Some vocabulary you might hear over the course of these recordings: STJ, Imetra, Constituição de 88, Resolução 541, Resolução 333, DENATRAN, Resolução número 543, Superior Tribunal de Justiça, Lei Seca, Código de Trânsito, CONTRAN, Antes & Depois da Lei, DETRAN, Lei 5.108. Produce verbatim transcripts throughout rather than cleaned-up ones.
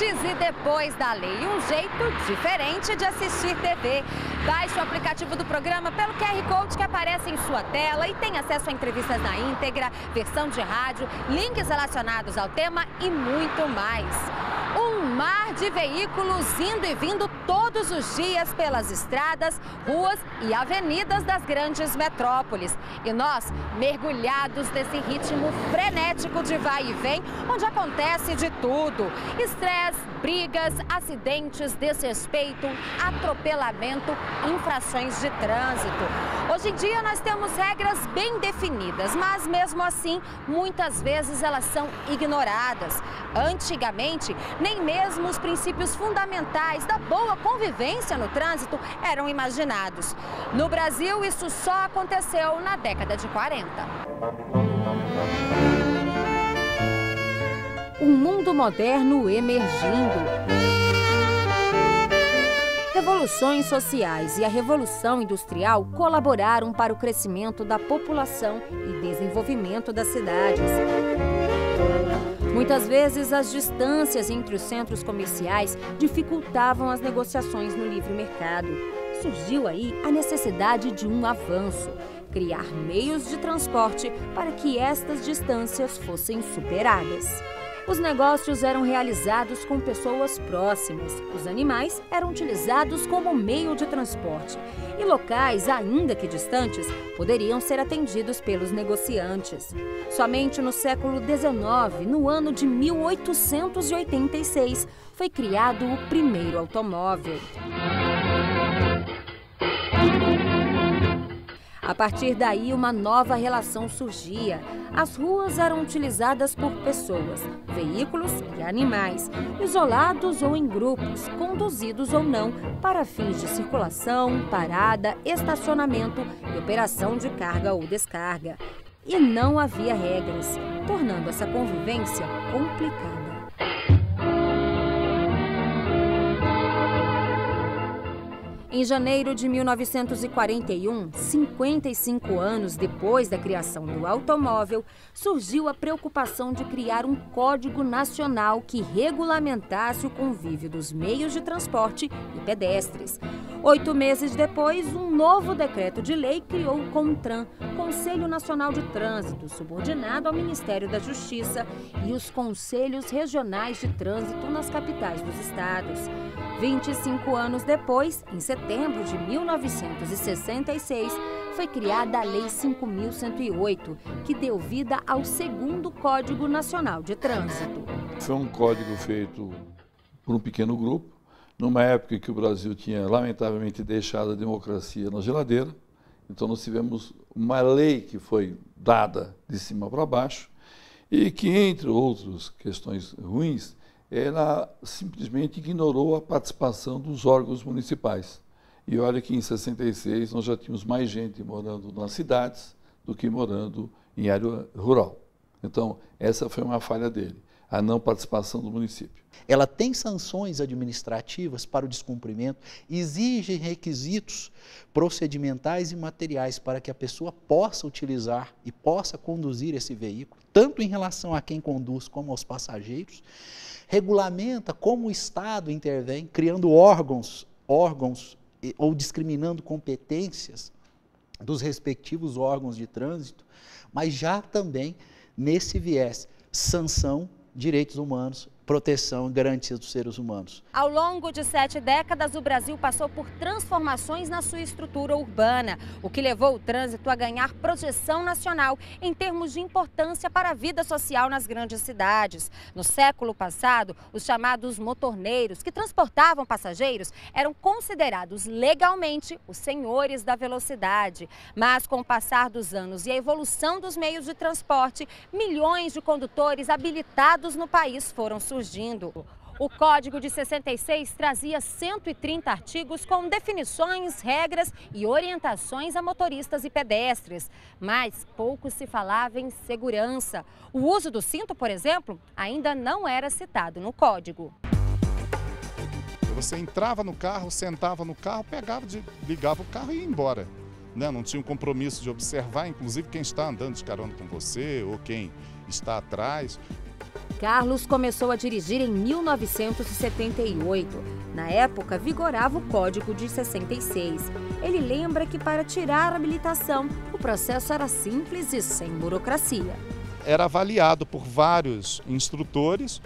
Antes e Depois da Lei, um jeito diferente de assistir T V. Baixe o aplicativo do programa pelo Q R Code que aparece em sua tela e tem acesso a entrevistas na íntegra, versão de rádio, links relacionados ao tema e muito mais. Um mar de veículos indo e vindo todos os dias pelas estradas, ruas e avenidas das grandes metrópoles. E nós, mergulhados nesse ritmo frenético de vai e vem, onde acontece de tudo. Estresse, brigas, acidentes, desrespeito, atropelamento, infrações de trânsito. Hoje em dia nós temos regras bem definidas, mas mesmo assim, muitas vezes elas são ignoradas. Antigamente, nem mesmo os princípios fundamentais da boa convivência no trânsito eram imaginados. No Brasil, isso só aconteceu na década de quarenta. Um mundo moderno emergindo. Revoluções sociais e a Revolução Industrial colaboraram para o crescimento da população e desenvolvimento das cidades. Muitas vezes, as distâncias entre os centros comerciais dificultavam as negociações no livre mercado. Surgiu aí a necessidade de um avanço, criar meios de transporte para que estas distâncias fossem superadas. Os negócios eram realizados com pessoas próximas, os animais eram utilizados como meio de transporte e locais, ainda que distantes, poderiam ser atendidos pelos negociantes. Somente no século dezenove, no ano de mil oitocentos e oitenta e seis, foi criado o primeiro automóvel. A partir daí, uma nova relação surgia. As ruas eram utilizadas por pessoas, veículos e animais, isolados ou em grupos, conduzidos ou não, para fins de circulação, parada, estacionamento e operação de carga ou descarga. E não havia regras, tornando essa convivência complicada. Em janeiro de mil novecentos e quarenta e um, cinquenta e cinco anos depois da criação do automóvel, surgiu a preocupação de criar um código nacional que regulamentasse o convívio dos meios de transporte e pedestres. Oito meses depois, um novo decreto de lei criou o CONTRAN, Conselho Nacional de Trânsito, subordinado ao Ministério da Justiça, e os Conselhos Regionais de Trânsito nas capitais dos estados. vinte e cinco anos depois, em setembro, Em setembro de mil novecentos e sessenta e seis, foi criada a Lei cinco mil cento e oito, que deu vida ao segundo Código Nacional de Trânsito. Foi um código feito por um pequeno grupo, numa época que o Brasil tinha, lamentavelmente, deixado a democracia na geladeira. Então, nós tivemos uma lei que foi dada de cima para baixo e que, entre outras questões ruins, ela simplesmente ignorou a participação dos órgãos municipais. E olha que em sessenta e seis nós já tínhamos mais gente morando nas cidades do que morando em área rural. Então, essa foi uma falha dele, a não participação do município. Ela tem sanções administrativas para o descumprimento, exige requisitos procedimentais e materiais para que a pessoa possa utilizar e possa conduzir esse veículo, tanto em relação a quem conduz como aos passageiros. Regulamenta como o Estado intervém, criando órgãos, órgãos ou discriminando competências dos respectivos órgãos de trânsito, mas já também nesse viés, sanção, direitos humanos, proteção e garantia dos seres humanos. Ao longo de sete décadas, o Brasil passou por transformações na sua estrutura urbana, o que levou o trânsito a ganhar projeção nacional em termos de importância para a vida social nas grandes cidades. No século passado, os chamados motorneiros, que transportavam passageiros, eram considerados legalmente os senhores da velocidade. Mas com o passar dos anos e a evolução dos meios de transporte, milhões de condutores habilitados no país foram surgindo. O Código de sessenta e seis trazia cento e trinta artigos com definições, regras e orientações a motoristas e pedestres. Mas pouco se falava em segurança. O uso do cinto, por exemplo, ainda não era citado no Código. Você entrava no carro, sentava no carro, pegava, ligava o carro e ia embora. Não, não tinha um compromisso de observar, inclusive, quem está andando de carona com você ou quem está atrás. Carlos começou a dirigir em mil novecentos e setenta e oito. Na época, vigorava o Código de sessenta e seis. Ele lembra que para tirar a habilitação, o processo era simples e sem burocracia. Era avaliado por vários instrutores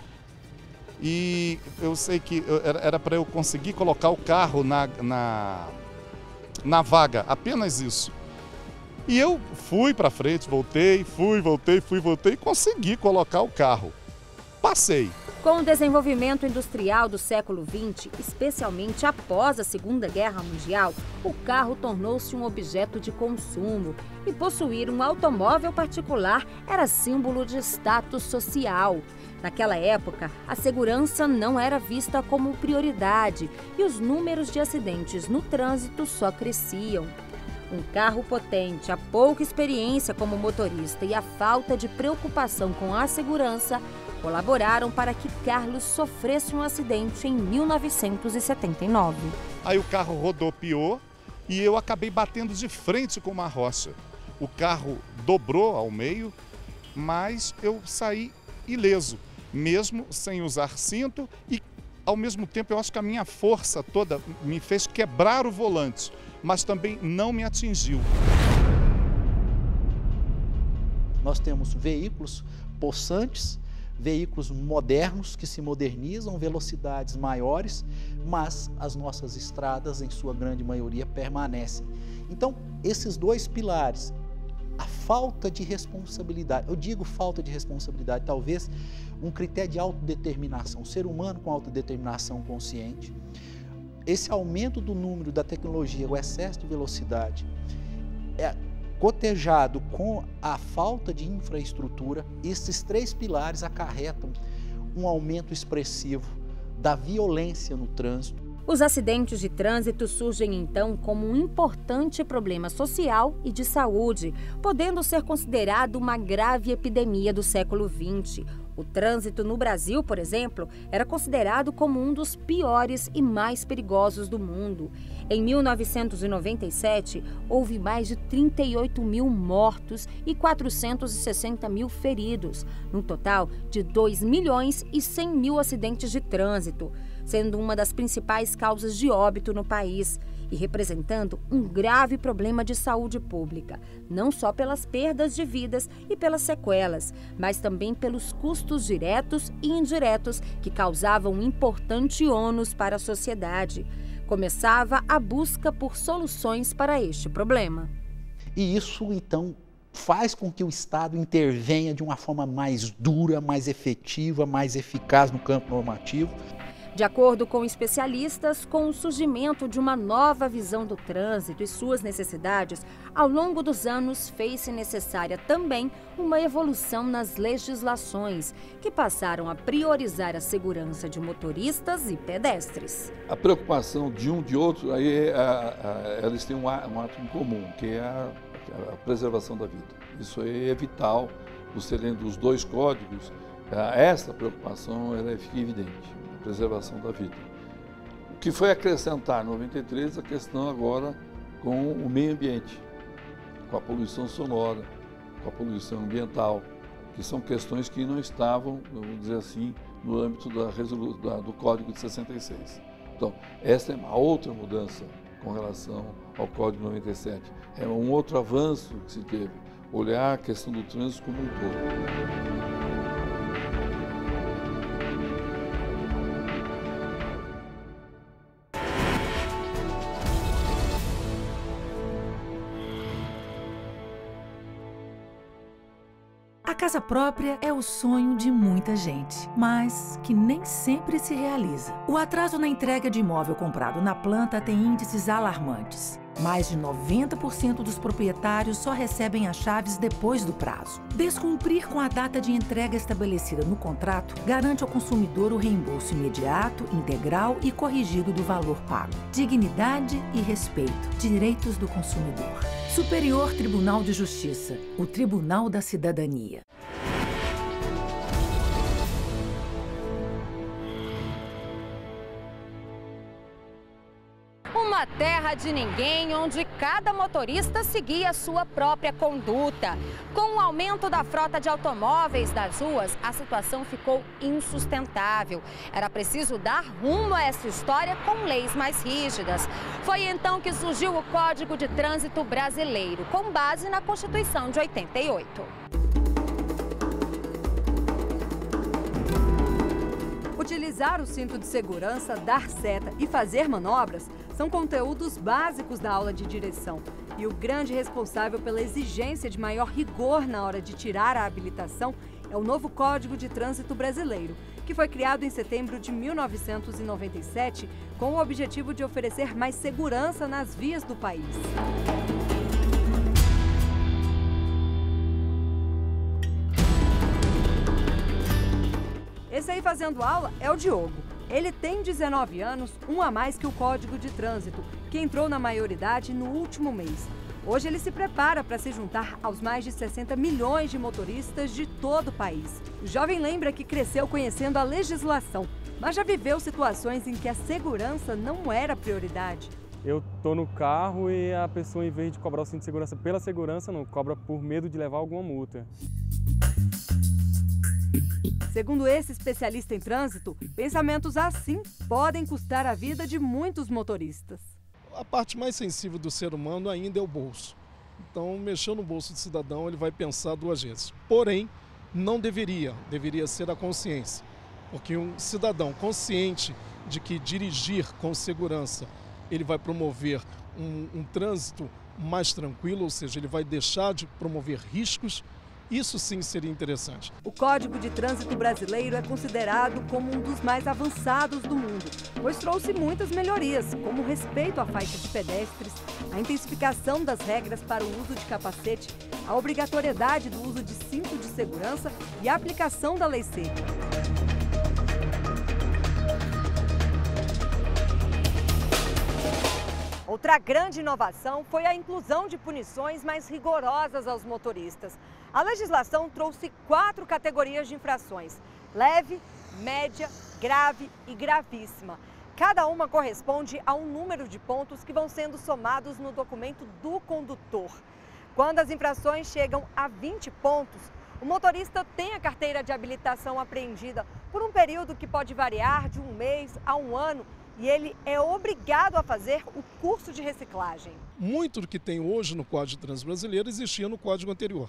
e eu sei que era para eu conseguir colocar o carro na, na, na vaga, apenas isso. E eu fui para frente, voltei, fui, voltei, fui, voltei e consegui colocar o carro. Passei. Com o desenvolvimento industrial do século vinte, especialmente após a Segunda Guerra Mundial, o carro tornou-se um objeto de consumo e possuir um automóvel particular era símbolo de status social. Naquela época, a segurança não era vista como prioridade e os números de acidentes no trânsito só cresciam. Um carro potente, a pouca experiência como motorista e a falta de preocupação com a segurança colaboraram para que Carlos sofresse um acidente em mil novecentos e setenta e nove. Aí o carro rodopiou e eu acabei batendo de frente com uma rocha. O carro dobrou ao meio, mas eu saí ileso, mesmo sem usar cinto e, ao mesmo tempo, eu acho que a minha força toda me fez quebrar o volante, mas também não me atingiu. Nós temos veículos possantes, veículos modernos que se modernizam, velocidades maiores, mas as nossas estradas, em sua grande maioria, permanecem. Então, esses dois pilares, a falta de responsabilidade, eu digo falta de responsabilidade, talvez um critério de autodeterminação, o ser humano com autodeterminação consciente, esse aumento do número da tecnologia, o excesso de velocidade, é cotejado com a falta de infraestrutura, esses três pilares acarretam um aumento expressivo da violência no trânsito. Os acidentes de trânsito surgem então como um importante problema social e de saúde, podendo ser considerado uma grave epidemia do século vinte. O trânsito no Brasil, por exemplo, era considerado como um dos piores e mais perigosos do mundo. Em mil novecentos e noventa e sete, houve mais de trinta e oito mil mortos e quatrocentos e sessenta mil feridos, num total de dois milhões e cem mil acidentes de trânsito, sendo uma das principais causas de óbito no país e representando um grave problema de saúde pública, não só pelas perdas de vidas e pelas sequelas, mas também pelos custos diretos e indiretos que causavam importante ônus para a sociedade. Começava a busca por soluções para este problema. E isso, então, faz com que o Estado intervenha de uma forma mais dura, mais efetiva, mais eficaz no campo normativo. De acordo com especialistas, com o surgimento de uma nova visão do trânsito e suas necessidades, ao longo dos anos fez-se necessária também uma evolução nas legislações, que passaram a priorizar a segurança de motoristas e pedestres. A preocupação de um de outro, aí é a, a, eles têm um ato em comum, que é a, a preservação da vida. Isso aí é vital. Você lendo os dois códigos, essa preocupação ela fica evidente. Preservação da vida. O que foi acrescentar em noventa e três a questão agora com o meio ambiente, com a poluição sonora, com a poluição ambiental, que são questões que não estavam, vamos dizer assim, no âmbito da resolu- da, do Código de sessenta e seis. Então, essa é uma outra mudança com relação ao Código de noventa e sete. É um outro avanço que se teve, olhar a questão do trânsito como um todo. Casa própria é o sonho de muita gente, mas que nem sempre se realiza. O atraso na entrega de imóvel comprado na planta tem índices alarmantes. Mais de noventa por cento dos proprietários só recebem as chaves depois do prazo. Descumprir com a data de entrega estabelecida no contrato garante ao consumidor o reembolso imediato, integral e corrigido do valor pago. Dignidade e respeito. Direitos do consumidor. Superior Tribunal de Justiça. O Tribunal da Cidadania. uma terra de ninguém onde cada motorista seguia a sua própria conduta. Com o aumento da frota de automóveis das ruas, a situação ficou insustentável. Era preciso dar rumo a essa história com leis mais rígidas. Foi então que surgiu o Código de Trânsito Brasileiro, com base na Constituição de oitenta e oito. Utilizar o cinto de segurança, dar seta e fazer manobras são conteúdos básicos da aula de direção. E o grande responsável pela exigência de maior rigor na hora de tirar a habilitação é o novo Código de Trânsito Brasileiro, que foi criado em setembro de mil novecentos e noventa e sete com o objetivo de oferecer mais segurança nas vias do país. Esse aí fazendo aula é o Diogo. Ele tem dezenove anos, um a mais que o Código de Trânsito, que entrou na maioridade no último mês. Hoje ele se prepara para se juntar aos mais de sessenta milhões de motoristas de todo o país. O jovem lembra que cresceu conhecendo a legislação, mas já viveu situações em que a segurança não era prioridade. Eu tô no carro e a pessoa, em vez de cobrar o cinto de segurança pela segurança, não cobra por medo de levar alguma multa. Segundo esse especialista em trânsito, pensamentos assim podem custar a vida de muitos motoristas. A parte mais sensível do ser humano ainda é o bolso. Então, mexendo no bolso do cidadão, ele vai pensar duas vezes. Porém, não deveria, deveria ser a consciência. Porque um cidadão consciente de que dirigir com segurança, ele vai promover um, um trânsito mais tranquilo, ou seja, ele vai deixar de promover riscos. Isso sim seria interessante. O Código de Trânsito Brasileiro é considerado como um dos mais avançados do mundo, pois trouxe muitas melhorias, como o respeito à faixa de pedestres, a intensificação das regras para o uso de capacete, a obrigatoriedade do uso de cinto de segurança e a aplicação da Lei Seca. Outra grande inovação foi a inclusão de punições mais rigorosas aos motoristas. A legislação trouxe quatro categorias de infrações: leve, média, grave e gravíssima. Cada uma corresponde a um número de pontos que vão sendo somados no documento do condutor. Quando as infrações chegam a vinte pontos, o motorista tem a carteira de habilitação apreendida por um período que pode variar de um mês a um ano, e ele é obrigado a fazer o curso de reciclagem. Muito do que tem hoje no Código de Trânsito Brasileiro existia no Código anterior.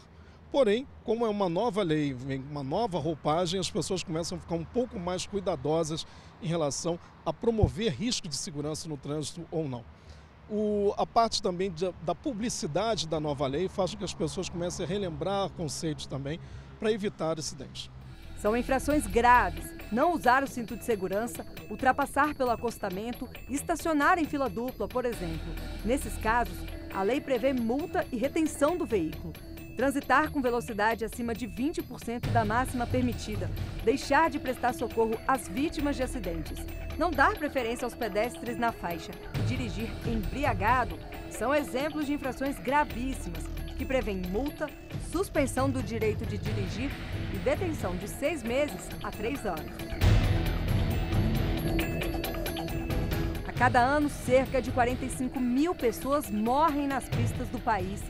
Porém, como é uma nova lei, uma nova roupagem, as pessoas começam a ficar um pouco mais cuidadosas em relação a promover risco de segurança no trânsito ou não. O, a parte também de, da publicidade da nova lei faz com que as pessoas comecem a relembrar conceitos também para evitar acidentes. São infrações graves: não usar o cinto de segurança, ultrapassar pelo acostamento, estacionar em fila dupla, por exemplo. Nesses casos, a lei prevê multa e retenção do veículo. Transitar com velocidade acima de vinte por cento da máxima permitida, deixar de prestar socorro às vítimas de acidentes, não dar preferência aos pedestres na faixa e dirigir embriagado são exemplos de infrações gravíssimas que prevêem multa, suspensão do direito de dirigir e detenção de seis meses a três anos. A cada ano, cerca de quarenta e cinco mil pessoas morrem nas pistas do país.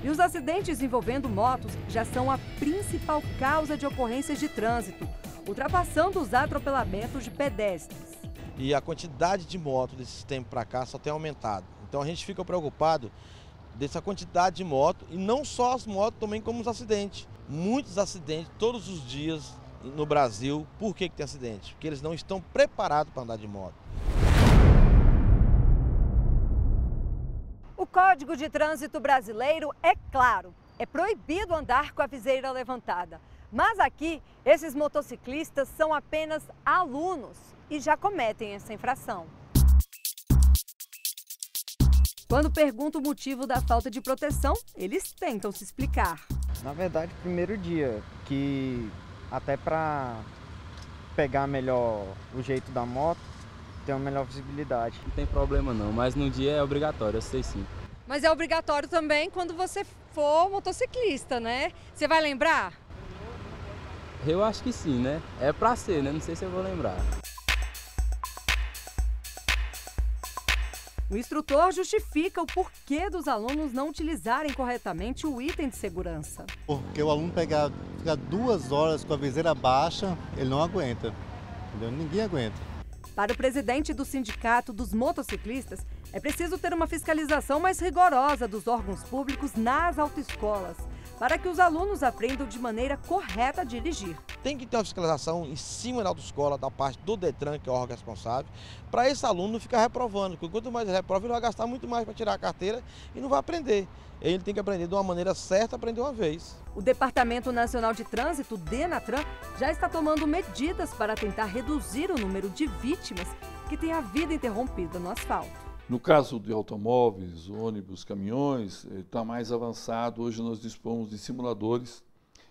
E os acidentes envolvendo motos já são a principal causa de ocorrências de trânsito, ultrapassando os atropelamentos de pedestres. E a quantidade de motos desse tempo para cá só tem aumentado. Então a gente fica preocupado dessa quantidade de motos, e não só as motos, também como os acidentes. Muitos acidentes todos os dias no Brasil. Por que que tem acidente? Porque eles não estão preparados para andar de moto. O Código de Trânsito Brasileiro é claro: é proibido andar com a viseira levantada. Mas aqui, esses motociclistas são apenas alunos e já cometem essa infração. Quando pergunto o motivo da falta de proteção, eles tentam se explicar. Na verdade, primeiro dia, que até para pegar melhor o jeito da moto, tem uma melhor visibilidade. Não tem problema não, mas no dia é obrigatório, eu sei sim. Mas é obrigatório também quando você for motociclista, né? Você vai lembrar? Eu acho que sim, né? É pra ser, né? Não sei se eu vou lembrar. O instrutor justifica o porquê dos alunos não utilizarem corretamente o item de segurança. Porque o aluno pegar, ficar duas horas com a viseira baixa, ele não aguenta, entendeu? Ninguém aguenta. Para o presidente do Sindicato dos Motociclistas, é preciso ter uma fiscalização mais rigorosa dos órgãos públicos nas autoescolas, para que os alunos aprendam de maneira correta a dirigir. Tem que ter uma fiscalização em cima da autoescola, da parte do DETRAN, que é o órgão responsável, para esse aluno não ficar reprovando, porque quanto mais ele reprova, ele vai gastar muito mais para tirar a carteira e não vai aprender. Ele tem que aprender de uma maneira certa, aprender uma vez. O Departamento Nacional de Trânsito, DENATRAN, já está tomando medidas para tentar reduzir o número de vítimas que têm a vida interrompida no asfalto. No caso de automóveis, ônibus, caminhões, está mais avançado. Hoje nós dispomos de simuladores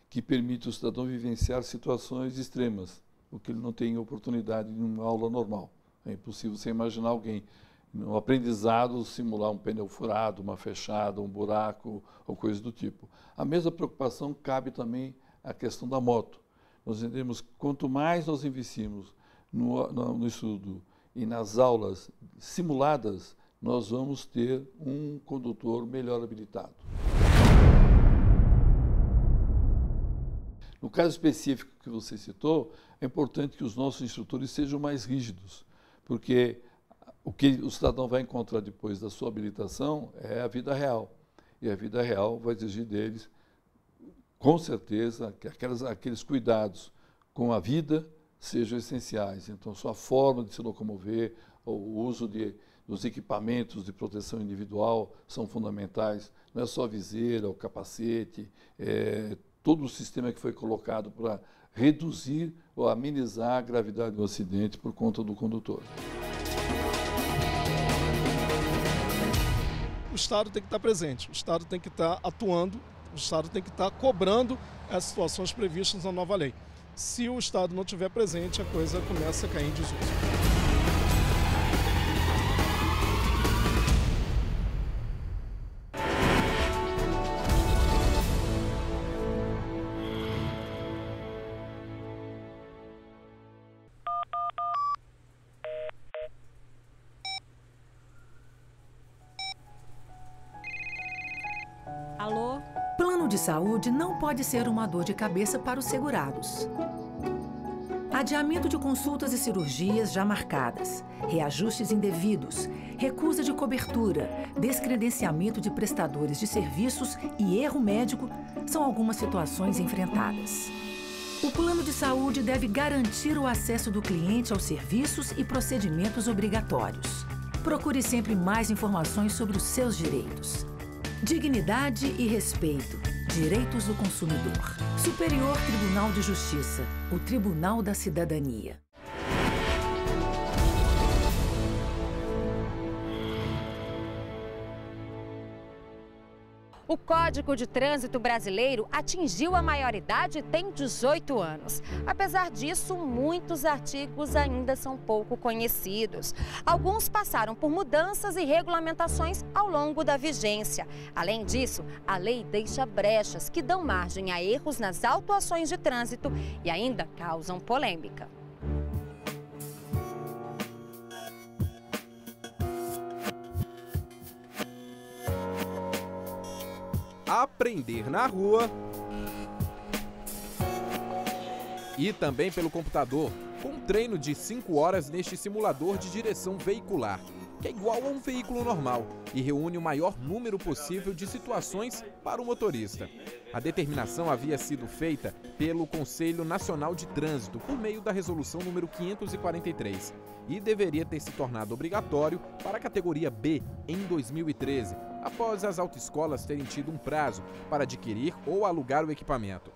que permitem ao cidadão vivenciar situações extremas, o que ele não tem oportunidade em uma aula normal. É impossível você imaginar alguém, no aprendizado, simular um pneu furado, uma fechada, um buraco ou coisa do tipo. A mesma preocupação cabe também à questão da moto. Nós entendemos que quanto mais nós investimos no, no, no estudo e nas aulas simuladas, nós vamos ter um condutor melhor habilitado. No caso específico que você citou, é importante que os nossos instrutores sejam mais rígidos, porque o que o cidadão vai encontrar depois da sua habilitação é a vida real. E a vida real vai exigir deles, com certeza, que aquelas, aqueles cuidados com a vida sejam essenciais. Então, sua forma de se locomover, o uso de, dos equipamentos de proteção individual são fundamentais. Não é só a viseira, o capacete, é, todo o sistema que foi colocado para reduzir ou amenizar a gravidade do acidente por conta do condutor. O Estado tem que estar presente, o Estado tem que estar atuando, o Estado tem que estar cobrando as situações previstas na nova lei. Se o Estado não estiver presente, a coisa começa a cair em desuso. Alô? Plano de saúde não pode ser uma dor de cabeça para os segurados. Adiamento de consultas e cirurgias já marcadas, reajustes indevidos, recusa de cobertura, descredenciamento de prestadores de serviços e erro médico são algumas situações enfrentadas. O plano de saúde deve garantir o acesso do cliente aos serviços e procedimentos obrigatórios. Procure sempre mais informações sobre os seus direitos. Dignidade e respeito. Direitos do consumidor. Superior Tribunal de Justiça, o Tribunal da Cidadania. O Código de Trânsito brasileiro atingiu a maioridade e tem dezoito anos. Apesar disso, muitos artigos ainda são pouco conhecidos. Alguns passaram por mudanças e regulamentações ao longo da vigência. Além disso, a lei deixa brechas que dão margem a erros nas autuações de trânsito e ainda causam polêmica. Aprender na rua e também pelo computador, com um treino de cinco horas neste simulador de direção veicular, que é igual a um veículo normal e reúne o maior número possível de situações para o motorista. A determinação havia sido feita pelo Conselho Nacional de Trânsito por meio da Resolução número quinhentos e quarenta e três e deveria ter se tornado obrigatório para a categoria B em dois mil e treze, após as autoescolas terem tido um prazo para adquirir ou alugar o equipamento.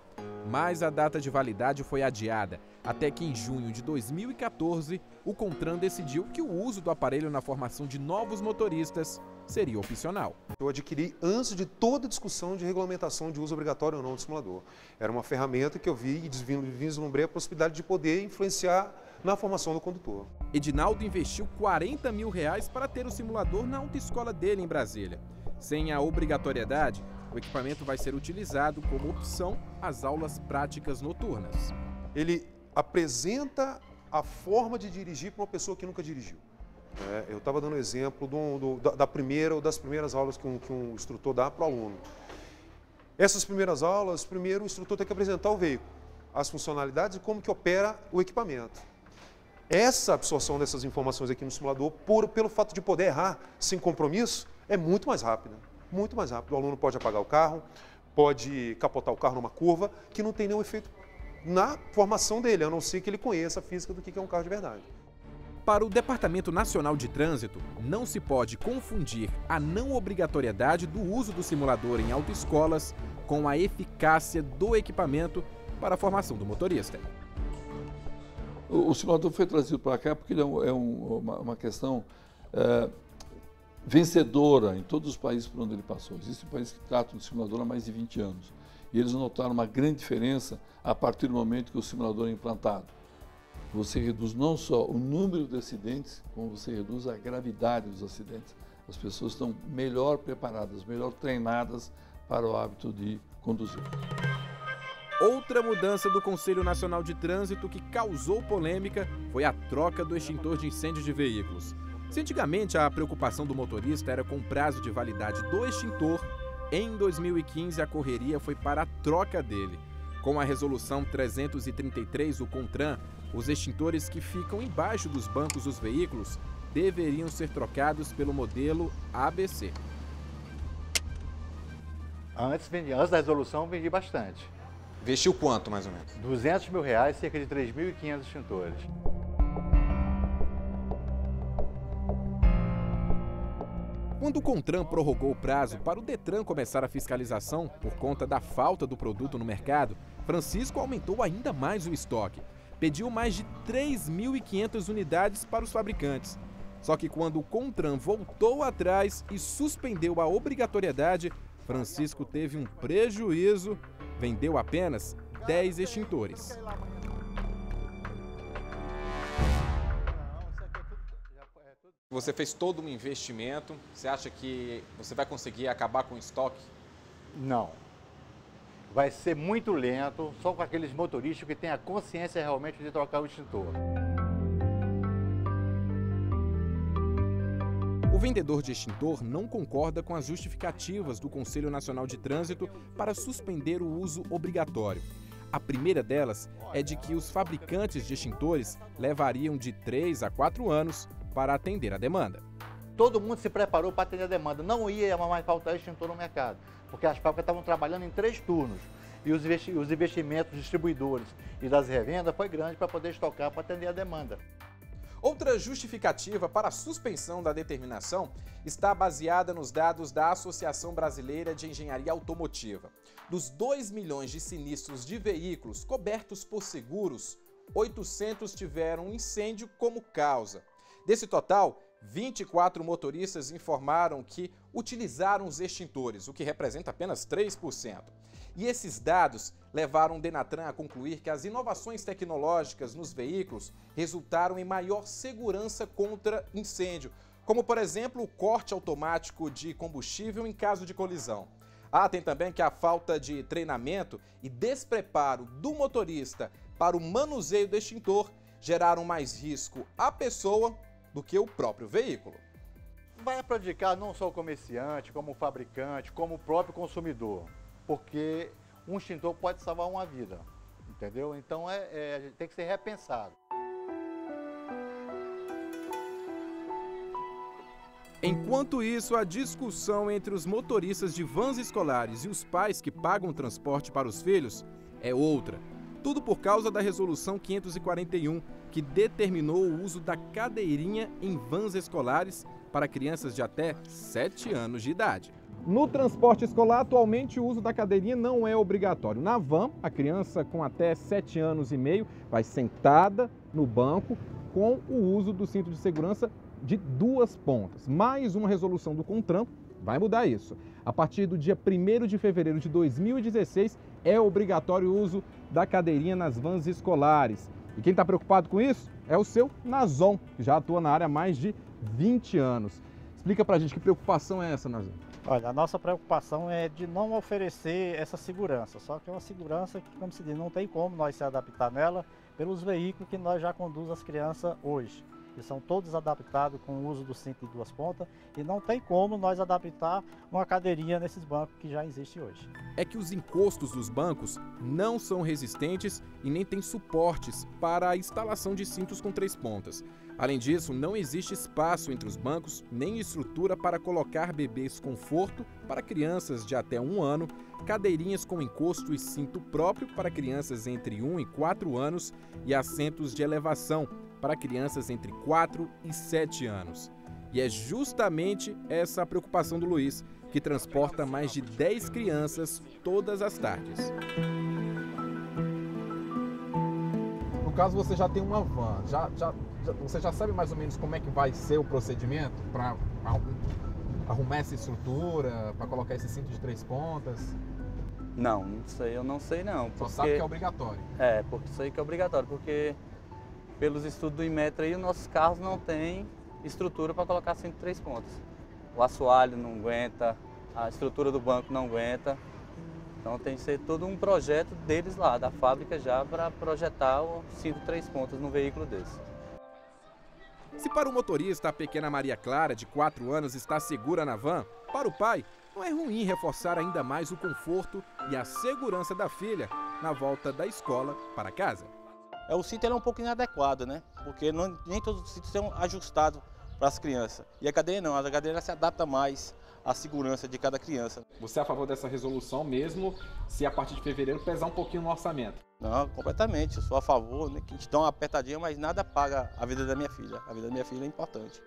Mas a data de validade foi adiada, até que em junho de dois mil e quatorze, o CONTRAN decidiu que o uso do aparelho na formação de novos motoristas seria opcional. Eu adquiri antes de toda discussão de regulamentação de uso obrigatório ou não do simulador. Era uma ferramenta que eu vi e vislumbrei a possibilidade de poder influenciar na formação do condutor. Edinaldo investiu quarenta mil reais para ter o simulador na autoescola dele em Brasília. Sem a obrigatoriedade, o equipamento vai ser utilizado como opção às aulas práticas noturnas. Ele apresenta a forma de dirigir para uma pessoa que nunca dirigiu. É, eu estava dando exemplo do, do, da, da primeira ou das primeiras aulas que um, que um instrutor dá para o aluno. Essas primeiras aulas, primeiro o instrutor tem que apresentar o veículo, as funcionalidades e como que opera o equipamento. Essa absorção dessas informações aqui no simulador, por, pelo fato de poder errar sem compromisso, é muito mais rápida. Muito mais rápido. O aluno pode apagar o carro, pode capotar o carro numa curva que não tem nenhum efeito na formação dele, a não ser que ele conheça a física do que é um carro de verdade. Para o Departamento Nacional de Trânsito, não se pode confundir a não obrigatoriedade do uso do simulador em autoescolas com a eficácia do equipamento para a formação do motorista. O, o simulador foi trazido para cá porque ele é, um, é um, uma, uma questão é, vencedora em todos os países por onde ele passou. Existem países que tratam do simulador há mais de vinte anos. E eles notaram uma grande diferença a partir do momento que o simulador é implantado. Você reduz não só o número de acidentes, como você reduz a gravidade dos acidentes. As pessoas estão melhor preparadas, melhor treinadas para o hábito de conduzir. Outra mudança do Conselho Nacional de Trânsito que causou polêmica foi a troca do extintor de incêndio de veículos. Se antigamente a preocupação do motorista era com o prazo de validade do extintor, em dois mil e quinze a correria foi para a troca dele. Com a Resolução trezentos e trinta e três do CONTRAN, os extintores que ficam embaixo dos bancos dos veículos deveriam ser trocados pelo modelo A B C. Antes, vendi, antes da resolução, vendi bastante. Investiu quanto, mais ou menos? duzentos mil reais, cerca de três mil e quinhentos extintores. Quando o CONTRAN prorrogou o prazo para o DETRAN começar a fiscalização por conta da falta do produto no mercado, Francisco aumentou ainda mais o estoque. Pediu mais de três mil e quinhentas unidades para os fabricantes. Só que quando o CONTRAN voltou atrás e suspendeu a obrigatoriedade, Francisco teve um prejuízo, vendeu apenas dez extintores. Você fez todo um investimento, você acha que você vai conseguir acabar com o estoque? Não. Vai ser muito lento, só com aqueles motoristas que têm a consciência realmente de trocar o extintor. O vendedor de extintor não concorda com as justificativas do Conselho Nacional de Trânsito para suspender o uso obrigatório. A primeira delas é de que os fabricantes de extintores levariam de três a quatro anos para atender a demanda. Todo mundo se preparou para atender a demanda. Não ia mais faltar extintor no mercado, porque as fábricas estavam trabalhando em três turnos. E os investimentos dos distribuidores e das revendas foi grande para poder estocar, para atender a demanda. Outra justificativa para a suspensão da determinação está baseada nos dados da Associação Brasileira de Engenharia Automotiva. Dos dois milhões de sinistros de veículos cobertos por seguros, oitocentos tiveram um incêndio como causa. Desse total, vinte e quatro motoristas informaram que utilizaram os extintores, o que representa apenas três por cento. E esses dados levaram o Denatran a concluir que as inovações tecnológicas nos veículos resultaram em maior segurança contra incêndio, como, por exemplo, o corte automático de combustível em caso de colisão. Ah, tem também que a falta de treinamento e despreparo do motorista para o manuseio do extintor geraram mais risco à pessoa do que o próprio veículo. Vai prejudicar não só o comerciante, como o fabricante, como o próprio consumidor, porque um extintor pode salvar uma vida, entendeu? Então é, é, tem que ser repensado. Enquanto isso, a discussão entre os motoristas de vans escolares e os pais que pagam transporte para os filhos é outra. Tudo por causa da Resolução quinhentos e quarenta e um, que determinou o uso da cadeirinha em vans escolares para crianças de até sete anos de idade. No transporte escolar, atualmente o uso da cadeirinha não é obrigatório. Na van, a criança com até sete anos e meio vai sentada no banco com o uso do cinto de segurança de duas pontas. Mais uma resolução do CONTRAN vai mudar isso. A partir do dia primeiro de fevereiro de dois mil e dezesseis, é obrigatório o uso da cadeirinha nas vans escolares. E quem está preocupado com isso é o seu Nazon, que já atua na área há mais de vinte anos. Explica pra gente que preocupação é essa, Nazon. Olha, a nossa preocupação é de não oferecer essa segurança, só que é uma segurança que, como se diz, não tem como nós se adaptar nela pelos veículos que nós já conduz as crianças hoje. que são todos adaptados com o uso do cinto de duas pontas, e não tem como nós adaptar uma cadeirinha nesses bancos que já existe hoje. É que os encostos dos bancos não são resistentes e nem têm suportes para a instalação de cintos com três pontas. Além disso, não existe espaço entre os bancos nem estrutura para colocar bebês conforto para crianças de até um ano, cadeirinhas com encosto e cinto próprio para crianças entre um e quatro anos e assentos de elevação para crianças entre quatro e sete anos. E é justamente essa a preocupação do Luiz, que transporta mais de dez crianças todas as tardes. No caso, você já tem uma van, já, já, já, você já sabe mais ou menos como é que vai ser o procedimento para arrumar essa estrutura, para colocar esse cinto de três pontas? Não, não sei, eu não sei não. Porque... Só sabe que é obrigatório. É, porque isso aí que é obrigatório, porque pelos estudos do Imetra aí, os nossos carros não têm estrutura para colocar cinto de três pontas. O assoalho não aguenta, a estrutura do banco não aguenta. Então tem que ser todo um projeto deles lá, da fábrica já, para projetar o cinto de três pontas num veículo desse. Se para o motorista a pequena Maria Clara, de quatro anos, está segura na van, para o pai, não é ruim reforçar ainda mais o conforto e a segurança da filha na volta da escola para casa. É, o cinto ele é um pouco inadequado, né? Porque não, nem todos os cintos são ajustados para as crianças. E a cadeira não, a cadeira se adapta mais à segurança de cada criança. Você é a favor dessa resolução mesmo, se a partir de fevereiro pesar um pouquinho no orçamento? Não, completamente. Eu sou a favor, né, que a gente dá uma apertadinha, mas nada paga a vida da minha filha. A vida da minha filha é importante.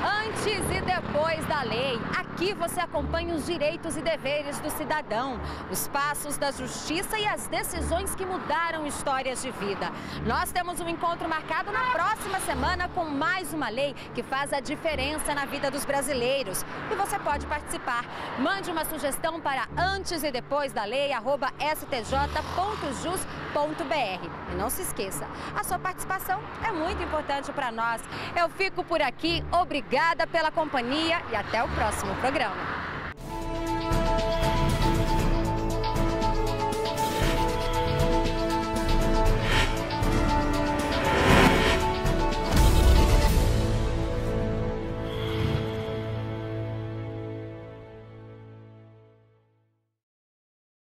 Antes e depois da lei, aqui você acompanha os direitos e deveres do cidadão, os passos da justiça e as decisões que mudaram histórias de vida. Nós temos um encontro marcado na próxima semana com mais uma lei que faz a diferença na vida dos brasileiros. E você pode participar. Mande uma sugestão para antes e depois da lei, arroba s t j ponto jus ponto b r. E não se esqueça, a sua participação é muito importante para nós. Eu fico por aqui, obrigada pela companhia e até o próximo programa.